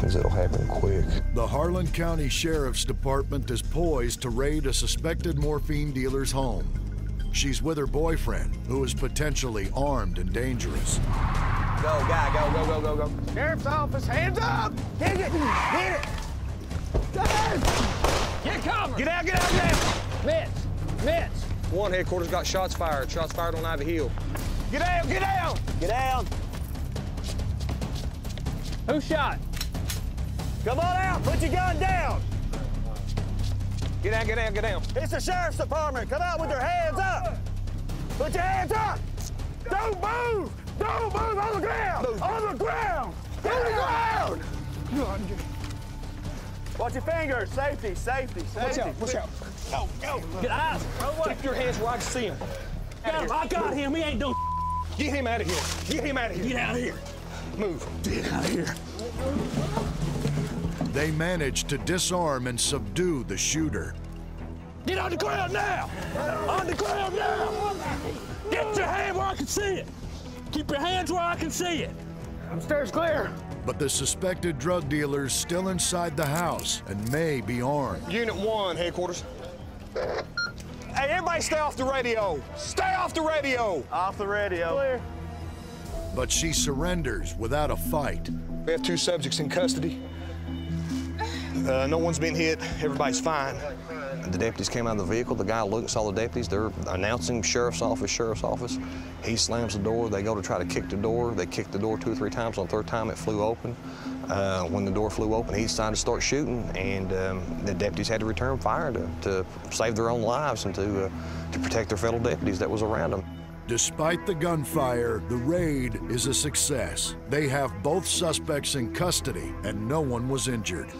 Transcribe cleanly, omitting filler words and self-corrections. happens, it'll happen quick. The Harlan County Sheriff's Department is poised to raid a suspected morphine dealer's home. She's with her boyfriend, who is potentially armed and dangerous. Go, guy, go, go, go, go, go. Sheriff's office, hands up! Hit it! Hit it! Get covered! Get out, get out, get out! Mitts! Mitts! One headquarters got shots fired. Shots fired on Ivy Hill. Get down, get down! Get down! Who shot? Come on out, put your gun down! Get down, get down, get down. It's the Sheriff's Department. Come out with your hands up! Put your hands up! Don't move! Don't move! On the ground! Move. On the ground! Get on the ground! Watch your fingers. Safety, safety, safety. Watch out, watch out. Go, go. Get eyes. Keep your hands where I can see him. Got him. I got him. He ain't doing Get him out of here. Get him out of here. Get out of here. Move. Get out of here. They managed to disarm and subdue the shooter. Get on the ground now! On the ground now! Get your hand where I can see it. Keep your hands where I can see it. Upstairs clear. But the suspected drug dealer's still inside the house and may be armed. Unit 1, headquarters. Hey, everybody stay off the radio. Stay off the radio. Off the radio. Clear. But she surrenders without a fight. We have 2 subjects in custody. No one's been hit. Everybody's fine. The deputies came out of the vehicle. The guy looked, saw the deputies. They're announcing sheriff's office, sheriff's office. He slams the door. They go to try to kick the door. They kicked the door 2 or 3 times. On the 3rd time, it flew open. When the door flew open, he decided to start shooting, and the deputies had to return fire to save their own lives and to protect their fellow deputies that was around them. Despite the gunfire, the raid is a success. They have both suspects in custody, and no one was injured.